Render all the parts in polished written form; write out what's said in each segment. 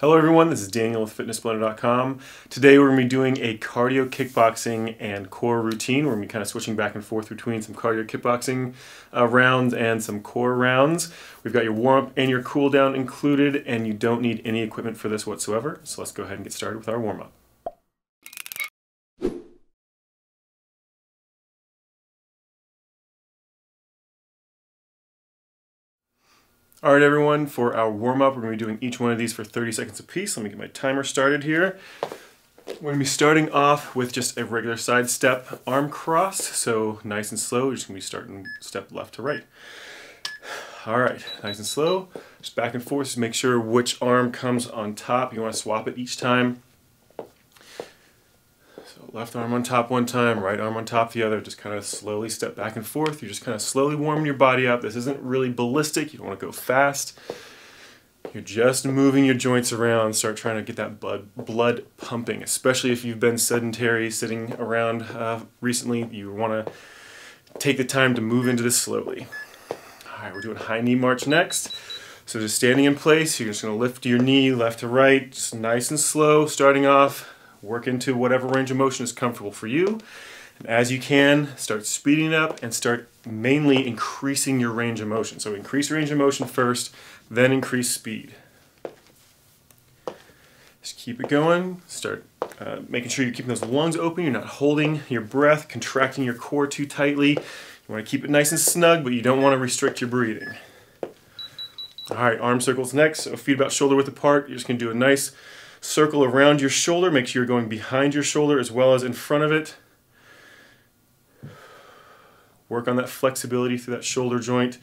Hello everyone, this is Daniel with fitnessblender.com. Today we're going to be doing a cardio kickboxing and core routine. We're going to be kind of switching back and forth between some cardio kickboxing rounds and some core rounds. We've got your warm-up and your cool down included, and you don't need any equipment for this whatsoever. So let's go ahead and get started with our warm-up. Alright everyone, for our warm-up, we're going to be doing each one of these for 30 seconds apiece. Let me get my timer started here. We're going to be starting off with just a regular side step arm cross, so nice and slow. You're just going to be starting step left to right. Alright, nice and slow, just back and forth. Just make sure which arm comes on top. You want to swap it each time. So left arm on top one time, right arm on top the other. Just kind of slowly step back and forth. You're just kind of slowly warming your body up. This isn't really ballistic. You don't want to go fast. You're just moving your joints around. Start trying to get that blood pumping, especially if you've been sedentary, sitting around recently. You want to take the time to move into this slowly. All right, we're doing high knee march next. So just standing in place, you're just going to lift your knee left to right, just nice and slow, starting off. Work into whatever range of motion is comfortable for you. And as you can, start speeding up and start mainly increasing your range of motion. So increase range of motion first, then increase speed. Just keep it going. Start making sure you're keeping those lungs open. You're not holding your breath, contracting your core too tightly. You want to keep it nice and snug, but you don't want to restrict your breathing. All right, arm circles next. So feet about shoulder width apart. You're just going to do a nice circle around your shoulder. Make sure you're going behind your shoulder as well as in front of it. Work on that flexibility through that shoulder joint.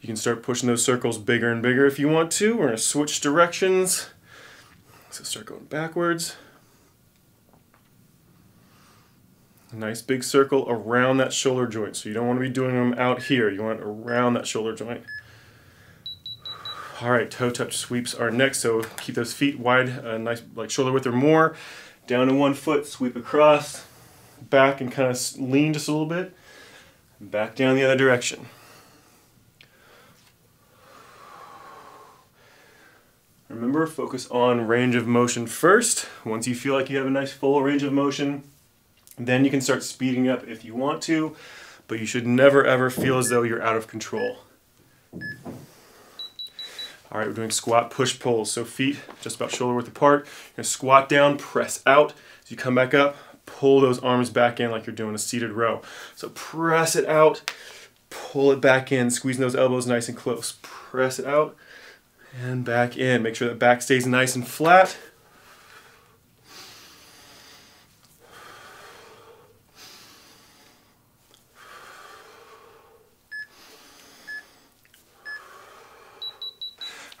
You can start pushing those circles bigger and bigger if you want to. We're going to switch directions. So start going backwards. A nice big circle around that shoulder joint. So you don't want to be doing them out here. You want around that shoulder joint. All right, toe touch sweeps are next, so keep those feet wide, nice, like shoulder width or more. Down to one foot, sweep across, back and kind of lean just a little bit. Back down the other direction. Remember, focus on range of motion first. Once you feel like you have a nice full range of motion, then you can start speeding up if you want to, but you should never ever feel as though you're out of control. All right, we're doing squat push pulls. So feet just about shoulder width apart. You're gonna squat down, press out. As you come back up, pull those arms back in like you're doing a seated row. So press it out, pull it back in, squeezing those elbows nice and close. Press it out and back in. Make sure that back stays nice and flat.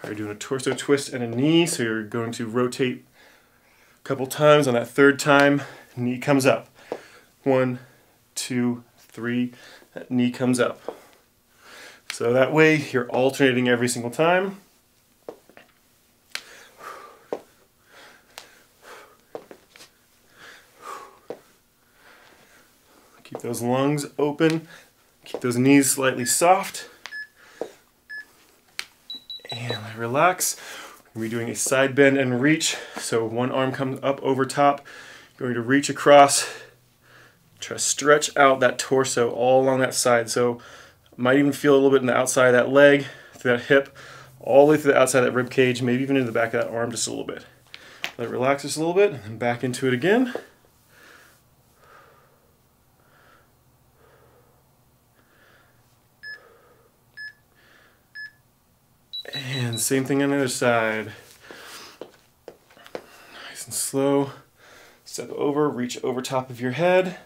You're doing a torso twist and a knee, so you're going to rotate a couple times. On that third time, knee comes up. One, two, three, that knee comes up. So that way you're alternating every single time. Keep those lungs open, keep those knees slightly soft. And relax. We're doing a side bend and reach. So one arm comes up over top. You're going to reach across. Try to stretch out that torso all along that side. So might even feel a little bit in the outside of that leg, through that hip, all the way through the outside of that rib cage, maybe even into the back of that arm just a little bit. Let it relax just a little bit, and then back into it again. And same thing on the other side. Nice and slow. Step over, reach over top of your head.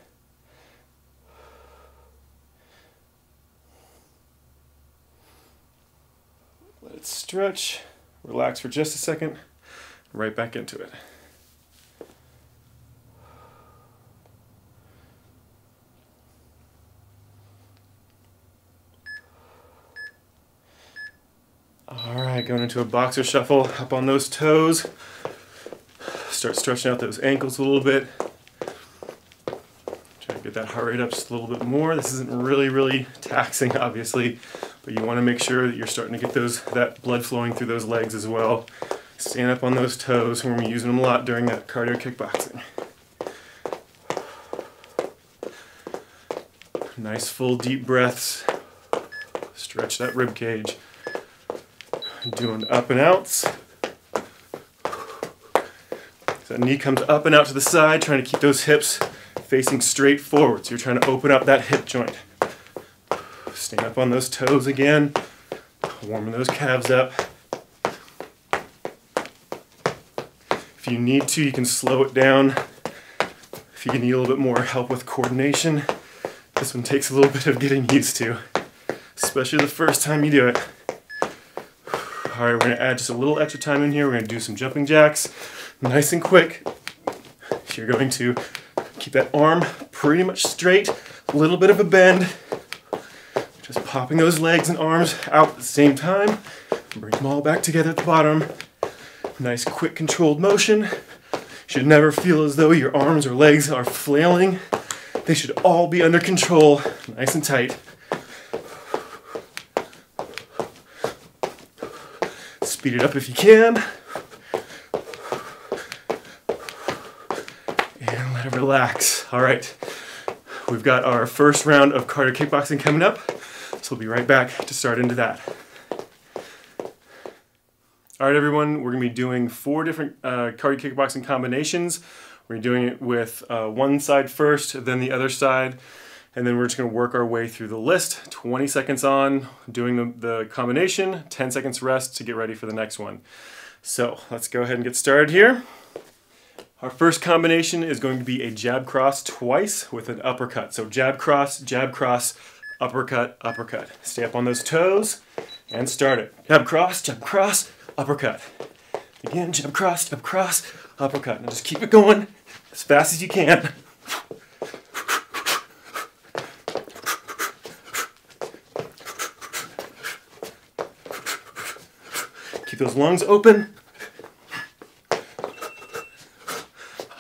Let it stretch. Relax for just a second. Right back into it. Alright, going into a boxer shuffle, up on those toes. Start stretching out those ankles a little bit. Try to get that heart rate up just a little bit more. This isn't really taxing, obviously, but you want to make sure that you're starting to get that blood flowing through those legs as well. Stand up on those toes. We're going to be using them a lot during that cardio kickboxing. Nice full deep breaths. Stretch that rib cage. Doing up and outs. So that knee comes up and out to the side, trying to keep those hips facing straight forward. So you're trying to open up that hip joint. Stand up on those toes again, warming those calves up. If you need to, you can slow it down. If you need a little bit more help with coordination, this one takes a little bit of getting used to, especially the first time you do it. All right, we're going to add just a little extra time in here. We're going to do some jumping jacks, nice and quick. You're going to keep that arm pretty much straight, a little bit of a bend. Just popping those legs and arms out at the same time. Bring them all back together at the bottom. Nice, quick, controlled motion. You should never feel as though your arms or legs are flailing. They should all be under control, nice and tight. Speed it up if you can. And let it relax. All right, we've got our first round of cardio kickboxing coming up, so we'll be right back to start into that. All right, everyone, we're gonna be doing 4 different cardio kickboxing combinations. We're doing it with one side first, then the other side, and then we're just going to work our way through the list. 20 seconds on, doing the combination, 10 seconds rest to get ready for the next one. So let's go ahead and get started here. Our first combination is going to be a jab cross twice with an uppercut. So jab cross, uppercut, uppercut. Stay up on those toes and start it. Jab cross, uppercut. Again, jab cross, uppercut. Now just keep it going as fast as you can. Those lungs open.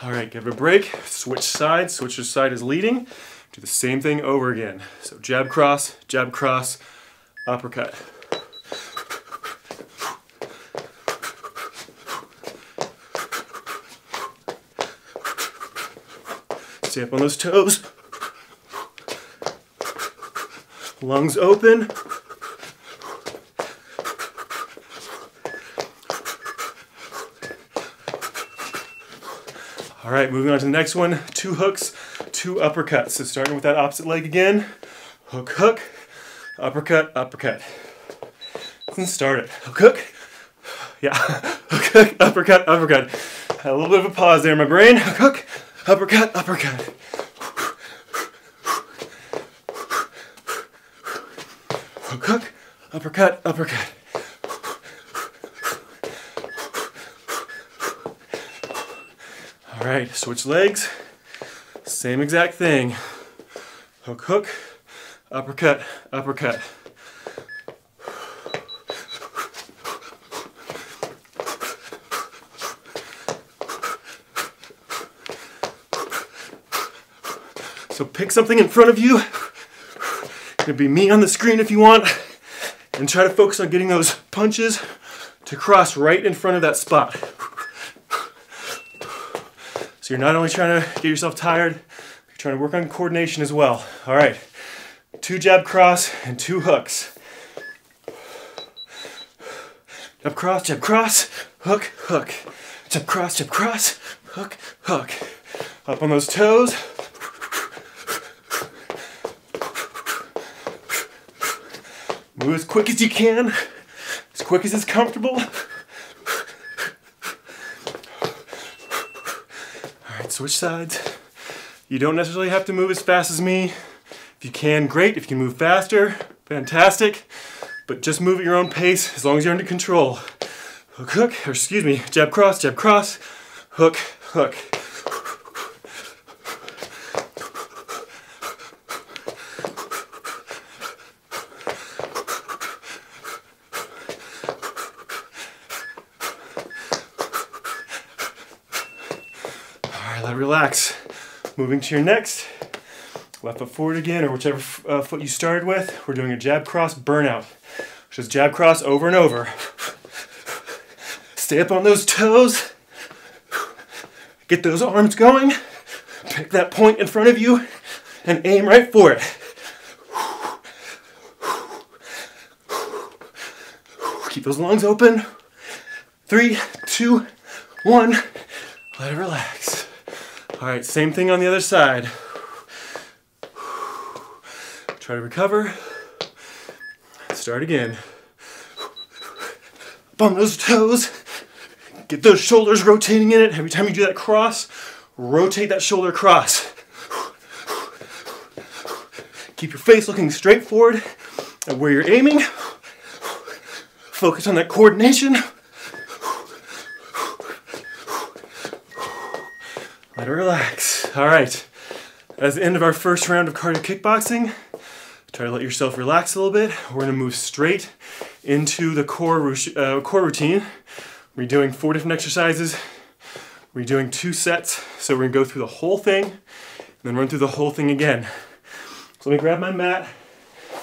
All right, give it a break. Switch sides. Switch which side is leading. Do the same thing over again. So jab cross, uppercut. Stay up on those toes. Lungs open. All right, moving on to the next one, 2 hooks, 2 uppercuts. So starting with that opposite leg again, hook, hook, uppercut, uppercut. And start it, hook, hook, yeah, hook, hook, uppercut, uppercut. Had a little bit of a pause there in my brain, hook, hook, uppercut, uppercut. Hook, hook, uppercut, uppercut. All right, switch legs, same exact thing. Hook, hook, uppercut, uppercut. So pick something in front of you. It'd be me on the screen if you want, and try to focus on getting those punches to cross right in front of that spot. You're not only trying to get yourself tired, you're trying to work on coordination as well. All right, 2 jab cross and 2 hooks. Jab cross, hook, hook. Jab cross, hook, hook. Up on those toes. Move as quick as you can, as quick as it's comfortable. Switch sides. You don't necessarily have to move as fast as me. If you can, great. If you can move faster, fantastic. But just move at your own pace as long as you're under control. Hook, hook, or excuse me, jab cross, hook, hook. Relax. Moving to your next, left foot forward again, or whichever foot you started with. We're doing a jab cross burnout, which is jab cross over and over. Stay up on those toes. Get those arms going. Pick that point in front of you and aim right for it. Keep those lungs open. 3, 2, 1. Let it relax. All right, same thing on the other side. Try to recover. Start again. Bump those toes. Get those shoulders rotating in it. Every time you do that cross, rotate that shoulder cross. Keep your face looking straight forward at where you're aiming. Focus on that coordination. Let it relax. All right, that's the end of our first round of cardio kickboxing. Try to let yourself relax a little bit. We're gonna move straight into the core routine. We're doing 4 different exercises. We're doing 2 sets. So we're gonna go through the whole thing and then run through the whole thing again. So let me grab my mat.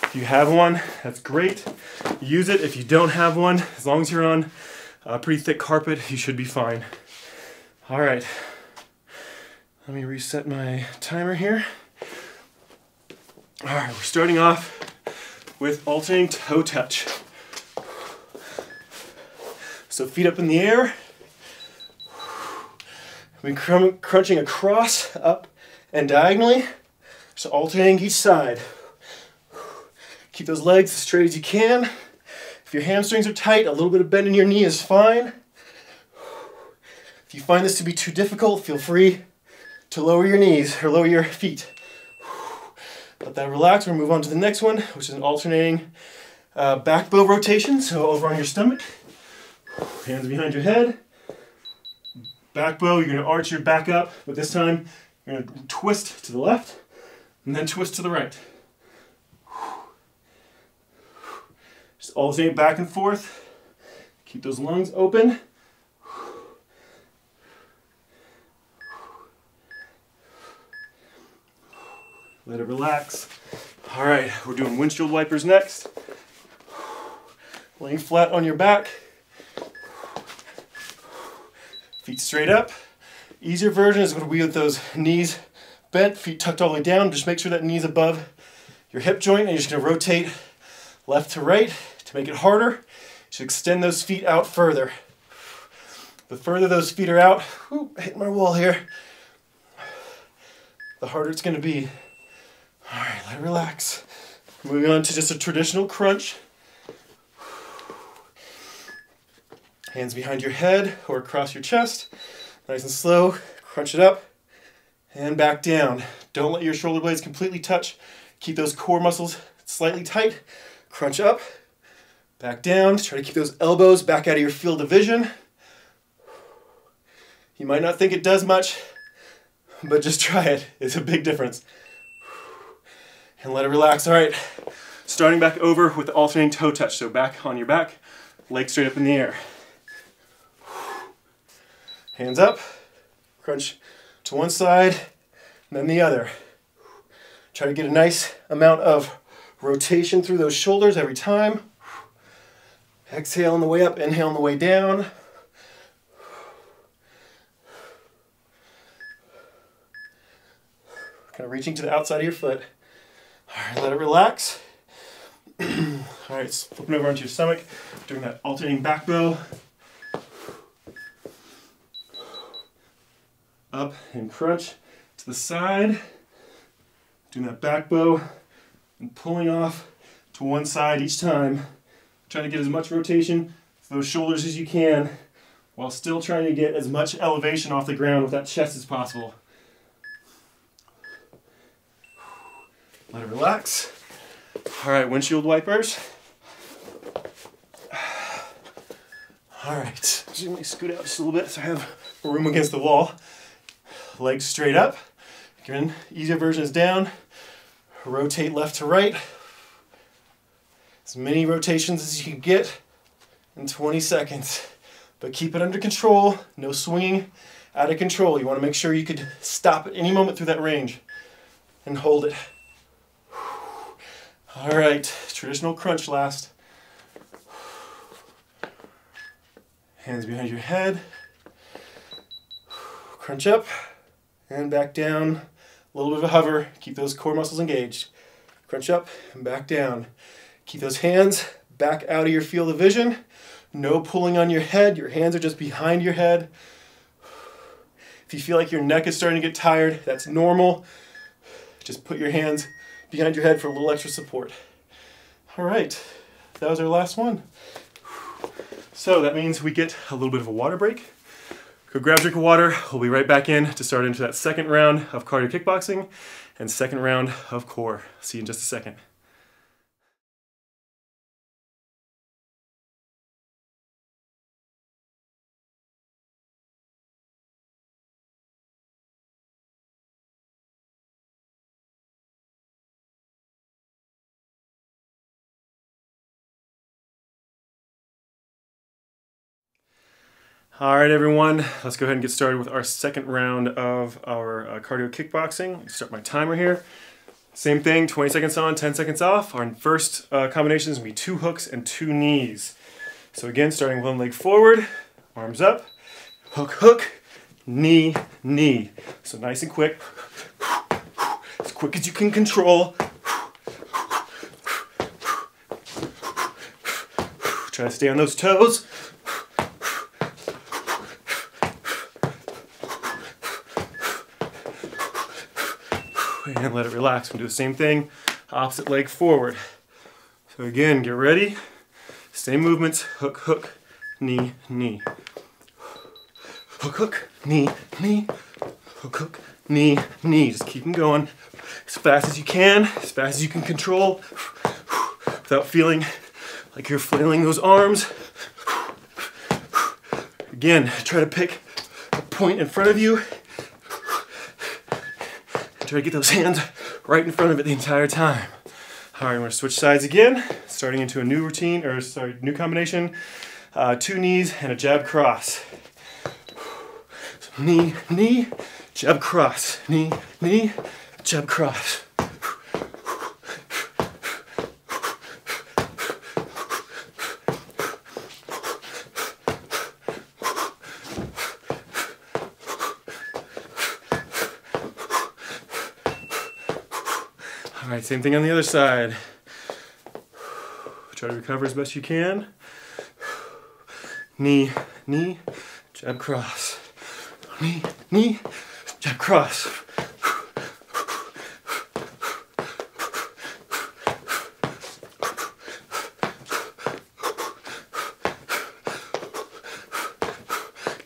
If you have one, that's great. Use it. If you don't have one, as long as you're on a pretty thick carpet, you should be fine. All right, let me reset my timer here. All right, we're starting off with alternating toe touch. So feet up in the air. We're crunching across, up, and diagonally. So alternating each side. Keep those legs as straight as you can. If your hamstrings are tight, a little bit of bend in your knee is fine. If you find this to be too difficult, feel free to lower your knees or lower your feet. Let that relax. We're going to move on to the next one, which is an alternating back bow rotation. So over on your stomach, hands behind your head, back bow. You're going to arch your back up, but this time you're going to twist to the left and then twist to the right. Just alternate back and forth. Keep those lungs open. Let it relax. All right, we're doing windshield wipers next. Laying flat on your back. Feet straight up. Easier version is going to be with those knees bent, feet tucked all the way down. Just make sure that knee's above your hip joint, and you're just going to rotate left to right. To make it harder, you should extend those feet out further. The further those feet are out, hitting my wall here, the harder it's going to be. All right, let it relax. Moving on to just a traditional crunch. Hands behind your head or across your chest. Nice and slow, crunch it up and back down. Don't let your shoulder blades completely touch. Keep those core muscles slightly tight. Crunch up, back down. Try to keep those elbows back out of your field of vision. You might not think it does much, but just try it. It's a big difference. And let it relax. All right, starting back over with the alternating toe touch. So back on your back, leg straight up in the air. Hands up, crunch to one side and then the other. Try to get a nice amount of rotation through those shoulders every time. Exhale on the way up, inhale on the way down. Kind of reaching to the outside of your foot. All right, let it relax. All right, flipping over onto your stomach, doing that alternating back bow. Up and crunch to the side. Doing that back bow and pulling off to one side each time. Trying to get as much rotation through those shoulders as you can while still trying to get as much elevation off the ground with that chest as possible. Let it relax. All right, windshield wipers. All right, let me scoot out just a little bit so I have room against the wall. Legs straight up. Again, easier version is down. Rotate left to right. As many rotations as you can get in 20 seconds. But keep it under control. No swinging out of control. You want to make sure you could stop at any moment through that range and hold it. All right, traditional crunch last. Hands behind your head. Crunch up and back down. A little bit of a hover. Keep those core muscles engaged. Crunch up and back down. Keep those hands back out of your field of vision. No pulling on your head. Your hands are just behind your head. If you feel like your neck is starting to get tired, that's normal. Just put your hands behind your head for a little extra support. All right, that was our last one. So that means we get a little bit of a water break. Go grab a drink of water. We'll be right back in to start into that second round of cardio kickboxing and second round of core. See you in just a second. All right, everyone, let's go ahead and get started with our second round of our cardio kickboxing. Start my timer here. Same thing, 20 seconds on, 10 seconds off. Our first combination is going to be 2 hooks and 2 knees. So again, starting with one leg forward, arms up, hook, hook, knee, knee. So nice and quick, as quick as you can control. Try to stay on those toes. And let it relax. We'll do the same thing, opposite leg forward. So again, get ready. Same movements, hook, hook, knee, knee. Hook, hook, knee, knee. Hook, hook, knee, knee. Just keep them going as fast as you can, as fast as you can control, without feeling like you're flailing those arms. Again, try to pick a point in front of you. Try to get those hands right in front of it the entire time. All right, we're gonna switch sides again, starting into a new routine, or sorry, new combination. 2 knees and a jab cross. So knee, knee, jab cross. Knee, knee, jab cross. All right, same thing on the other side. Try to recover as best you can. Knee, knee, jab cross. Knee, knee, jab cross.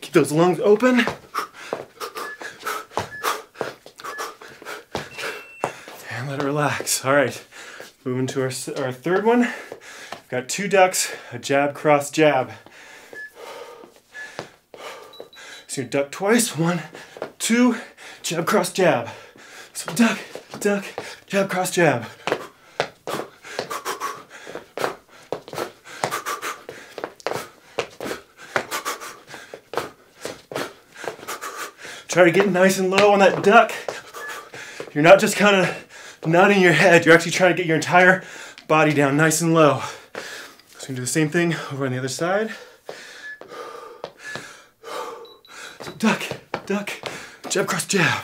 Keep those lungs open. Relax. All right, moving to our third one. We've got 2 ducks, a jab, cross, jab. So you duck twice, 1, 2, jab, cross, jab. So duck, duck, jab, cross, jab. Try to get nice and low on that duck. You're not just kind of nodding your head, you're actually trying to get your entire body down nice and low. So we can do the same thing over on the other side. So duck, duck, jab, cross, jab.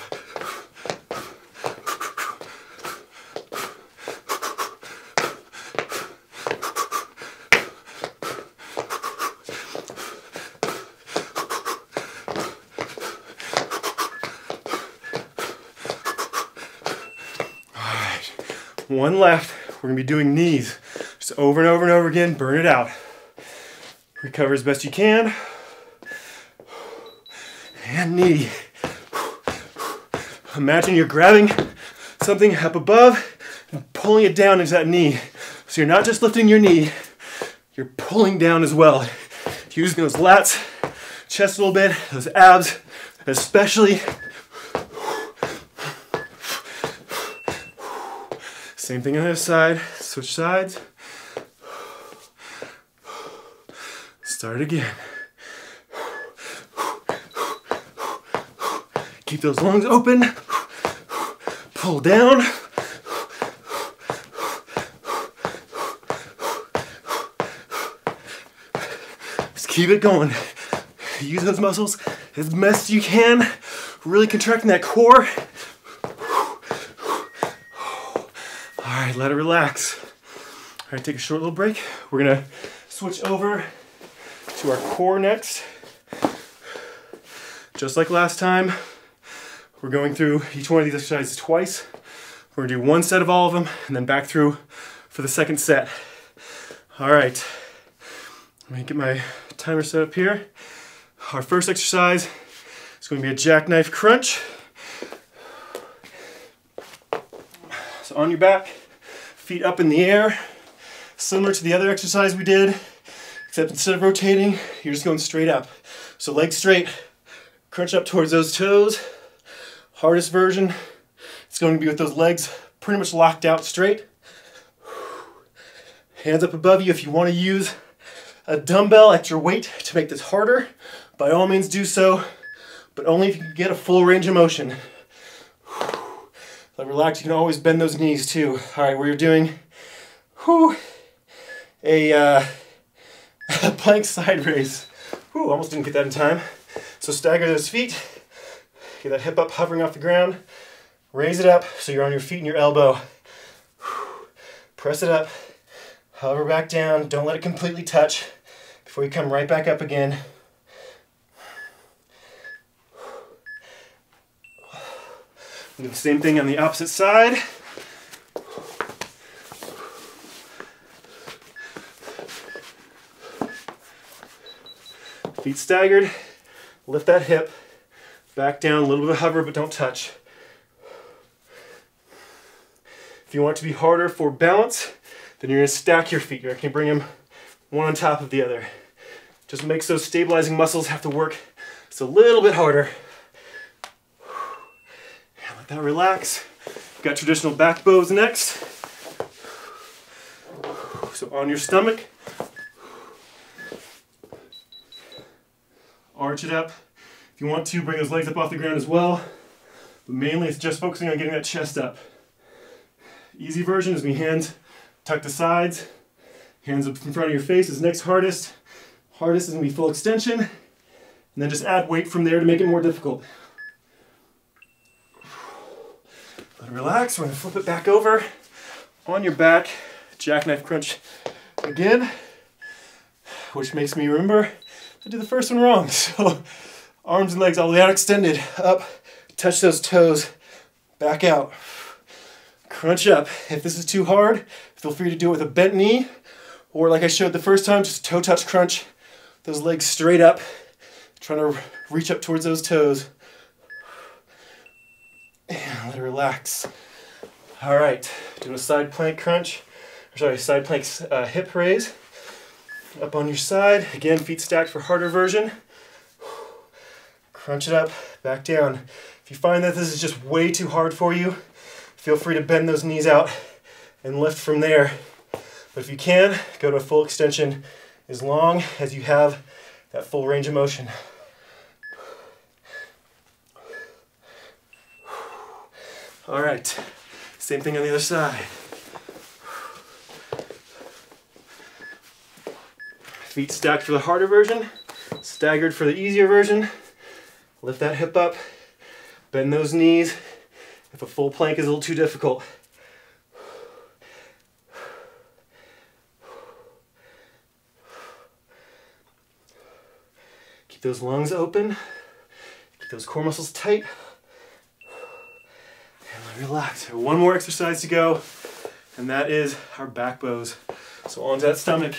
One left, we're gonna be doing knees. Just over and over and over again, burn it out. Recover as best you can. And knee. Imagine you're grabbing something up above and pulling it down into that knee. So you're not just lifting your knee, you're pulling down as well. Using those lats, chest a little bit, those abs, especially. Same thing on the other side, switch sides. Start again. Keep those lungs open. Pull down. Just keep it going. Use those muscles as best you can. Really contracting that core. All right, let it relax. All right, take a short little break. We're gonna switch over to our core next. Just like last time, we're going through each one of these exercises twice. We're gonna do one set of all of them and then back through for the second set. All right, let me get my timer set up here. Our first exercise is gonna be a jackknife crunch. So on your back, feet up in the air, similar to the other exercise we did, except instead of rotating, you're just going straight up. So legs straight, crunch up towards those toes. Hardest version, it's going to be with those legs pretty much locked out straight. Hands up above you. If you want to use a dumbbell at your weight to make this harder, by all means do so, but only if you can get a full range of motion. Let relax, you can always bend those knees too. All right, we're doing a plank side raise. Whew, almost didn't get that in time. So stagger those feet, get that hip up hovering off the ground, raise it up so you're on your feet and your elbow. Whew, press it up, hover back down, don't let it completely touch before you come right back up again. Do the same thing on the opposite side. Feet staggered, lift that hip, back down, a little bit of hover, but don't touch. If you want it to be harder for balance, then you're gonna stack your feet. You're gonna bring them one on top of the other. Just makes those stabilizing muscles have to work just a little bit harder. Now relax. We've got traditional back bows next. So on your stomach, arch it up. If you want to, bring those legs up off the ground as well. But mainly it's just focusing on getting that chest up. Easy version is when your hands tuck the sides, hands up in front of your face is next hardest. Hardest is going to be full extension. And then just add weight from there to make it more difficult. Relax, we're gonna flip it back over. On your back, jackknife crunch again, which makes me remember I did the first one wrong. So arms and legs all the way out extended, up, touch those toes, back out, crunch up. If this is too hard, feel free to do it with a bent knee, or like I showed the first time, just toe touch crunch, those legs straight up, trying to reach up towards those toes. And let it relax. All right, do a side plank crunch, or sorry, side plank hip raise. Up on your side, again, feet stacked for harder version. Crunch it up, back down. If you find that this is just way too hard for you, feel free to bend those knees out and lift from there. But if you can, go to a full extension as long as you have that full range of motion. All right, same thing on the other side. Feet stacked for the harder version, staggered for the easier version. Lift that hip up, bend those knees. If a full plank is a little too difficult. Keep those lungs open, keep those core muscles tight. Relax. One more exercise to go, and that is our back bows. So onto that stomach.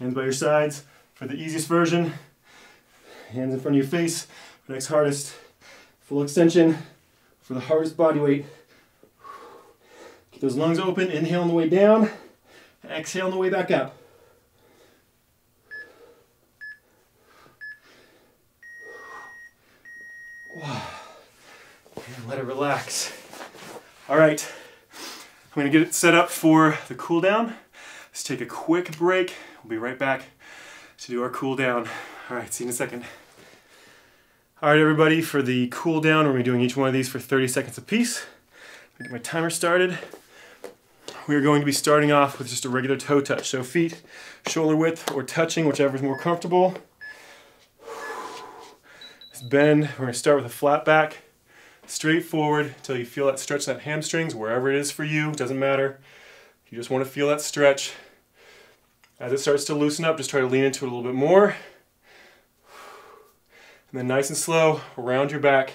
Hands by your sides for the easiest version. Hands in front of your face for next hardest. Full extension for the hardest body weight. Keep those lungs open. Inhale on the way down. Exhale on the way back up. Let it relax. All right, I'm gonna get it set up for the cool down. Let's take a quick break. We'll be right back to do our cool down. All right, see you in a second. All right, everybody, for the cool down, we're gonna be doing each one of these for 30 seconds apiece. Let me get my timer started. we are going to be starting off with just a regular toe touch. So feet, shoulder width, or touching, whichever is more comfortable. Let's bend. We're going to start with a flat back, straight forward until you feel that stretch, that hamstrings, wherever it is for you, doesn't matter. You just want to feel that stretch. As it starts to loosen up, just try to lean into it a little bit more. And then nice and slow, around your back,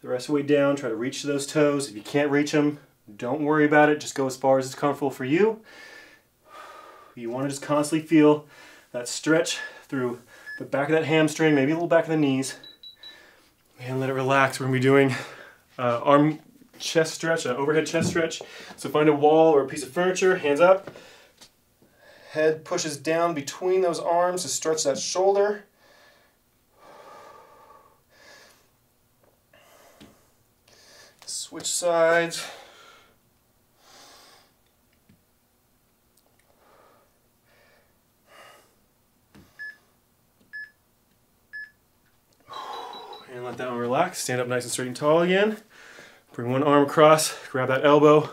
the rest of the way down, try to reach those toes. If you can't reach them, don't worry about it. Just go as far as it's comfortable for you. You want to just constantly feel that stretch through the back of that hamstring, maybe a little back of the knees. And let it relax. We're going to be doing overhead chest stretch. So find a wall or a piece of furniture, hands up. Head pushes down between those arms to stretch that shoulder. Switch sides. And let that one relax. Stand up nice and straight and tall again. Bring one arm across, grab that elbow,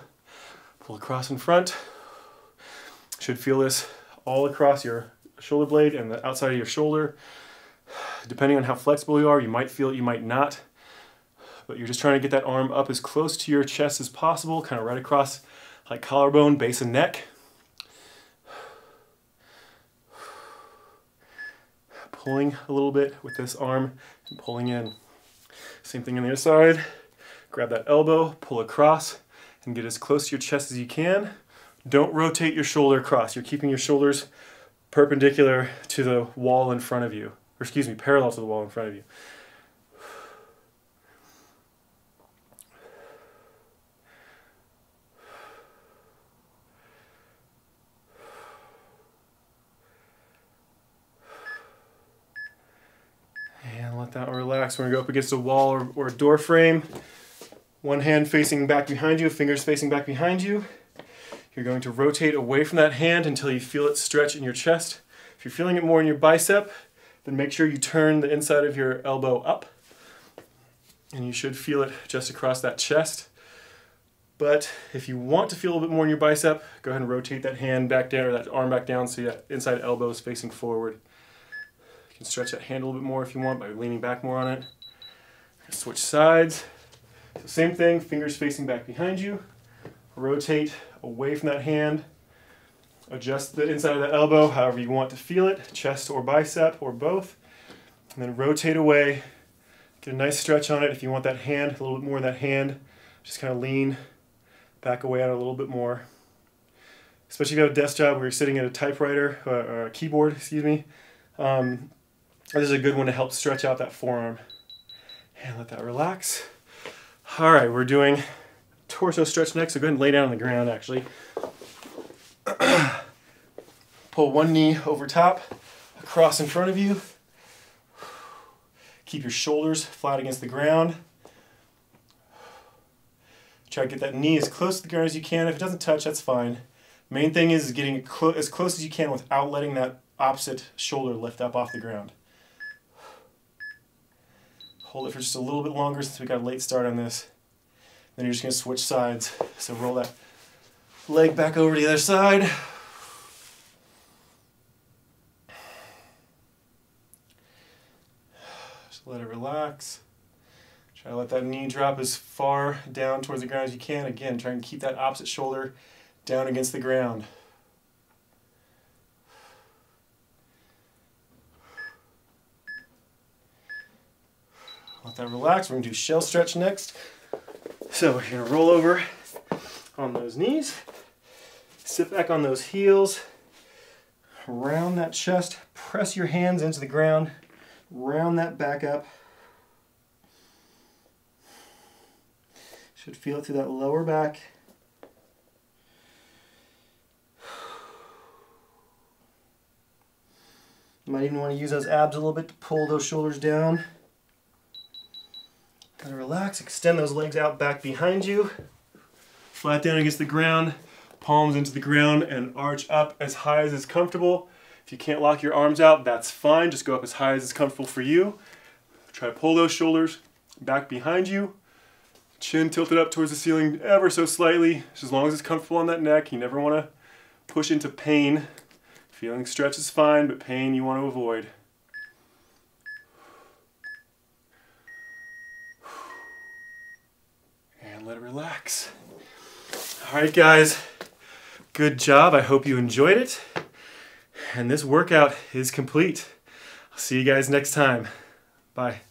pull across in front. Should feel this all across your shoulder blade and the outside of your shoulder. Depending on how flexible you are, you might feel it, you might not. But you're just trying to get that arm up as close to your chest as possible, kind of right across like collarbone, base and neck. Pulling a little bit with this arm and pulling in. Same thing on the other side. Grab that elbow, pull across, and get as close to your chest as you can. Don't rotate your shoulder across. You're keeping your shoulders perpendicular to the wall in front of you. Or excuse me, parallel to the wall in front of you. And let that relax. We're going to go up against a wall or a door frame. One hand facing back behind you, fingers facing back behind you. You're going to rotate away from that hand until you feel it stretch in your chest. If you're feeling it more in your bicep, then make sure you turn the inside of your elbow up. And you should feel it just across that chest. But if you want to feel a little bit more in your bicep, go ahead and rotate that hand back down, or that arm back down, so that inside elbow is facing forward. You can stretch that hand a little bit more if you want by leaning back more on it. Switch sides. So same thing, fingers facing back behind you. Rotate away from that hand, adjust the inside of the elbow however you want to feel it, chest or bicep or both, and then rotate away, get a nice stretch on it. If you want that hand, a little bit more of that hand, just kind of lean back away on it a little bit more. Especially if you have a desk job where you're sitting at a typewriter, or a keyboard, excuse me, this is a good one to help stretch out that forearm. And let that relax. All right, we're doing torso stretch next, so go ahead and lay down on the ground actually. Pull one knee over top, across in front of you. Keep your shoulders flat against the ground. Try to get that knee as close to the ground as you can. If it doesn't touch, that's fine. Main thing is getting it as close as you can without letting that opposite shoulder lift up off the ground. Hold it for just a little bit longer since we got a late start on this. Then you're just going to switch sides. So roll that leg back over to the other side. Just let it relax. Try to let that knee drop as far down towards the ground as you can. Again, try and keep that opposite shoulder down against the ground. Let that relax. We're going to do shell stretch next. So you're going to roll over on those knees, sit back on those heels, round that chest, press your hands into the ground, round that back up. Should feel it through that lower back. You might even want to use those abs a little bit to pull those shoulders down. Gotta relax, extend those legs out back behind you, flat down against the ground, palms into the ground, and arch up as high as is comfortable. If you can't lock your arms out, that's fine, just go up as high as is comfortable for you. Try to pull those shoulders back behind you, chin tilted up towards the ceiling ever so slightly, just as long as it's comfortable on that neck. You never want to push into pain. Feeling stretch is fine, but pain you want to avoid. And let it relax. All right, guys, good job. I hope you enjoyed it. And this workout is complete. I'll see you guys next time. Bye.